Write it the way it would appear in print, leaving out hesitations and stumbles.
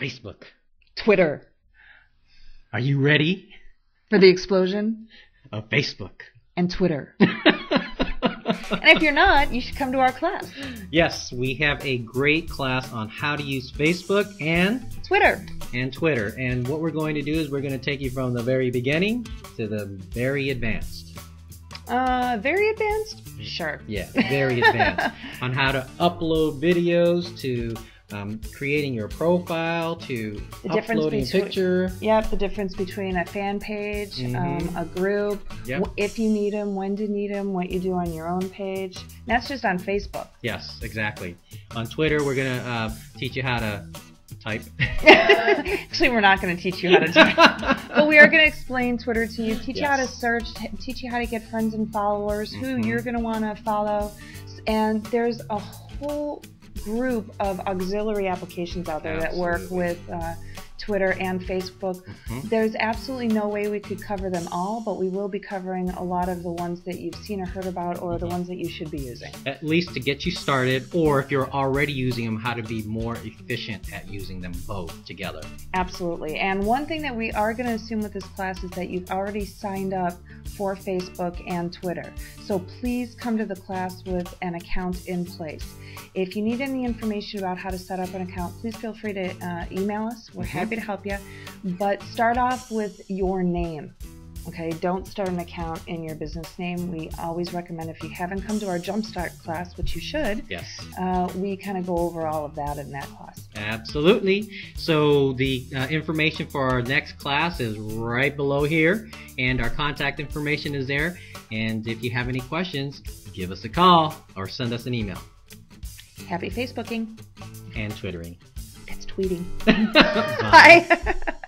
Facebook. Twitter. Are you ready? For the explosion? Of Facebook. And Twitter. And if you're not, you should come to our class. Yes, we have a great class on how to use Facebook and... Twitter. And Twitter. And what we're going to do is we're going to take you from the very beginning to the very advanced. Very advanced? Sure. Yeah, very advanced. On how to upload videos to... creating your profile, to uploading a picture. Yep, the difference between a fan page, a group, if you need them, when to need them, what you do on your own page. And that's just on Facebook. Yes, exactly. On Twitter, we're going to teach you how to type. Actually, we're not going to teach you how to type. But we are going to explain Twitter to you, teach you how to search, teach you how to get friends and followers, who you're going to want to follow. And there's a whole... group of auxiliary applications out there that work with Twitter and Facebook. There's absolutely no way we could cover them all, but we will be covering a lot of the ones that you've seen or heard about, or the ones that you should be using. At least to get you started, or if you're already using them, how to be more efficient at using them both together. Absolutely. And one thing that we are going to assume with this class is that you've already signed up for Facebook and Twitter. So please come to the class with an account in place. If you need any information about how to set up an account, please feel free to email us. We're happy to help you, but start off with your name. Okay, don't start an account in your business name. We always recommend, if you haven't come to our Jumpstart class, which you should, we kind of go over all of that in that class. Absolutely. So the information for our next class is right below here, and our contact information is there. And if you have any questions, give us a call or send us an email. Happy Facebooking. And Twittering. That's tweeting. Bye. Bye.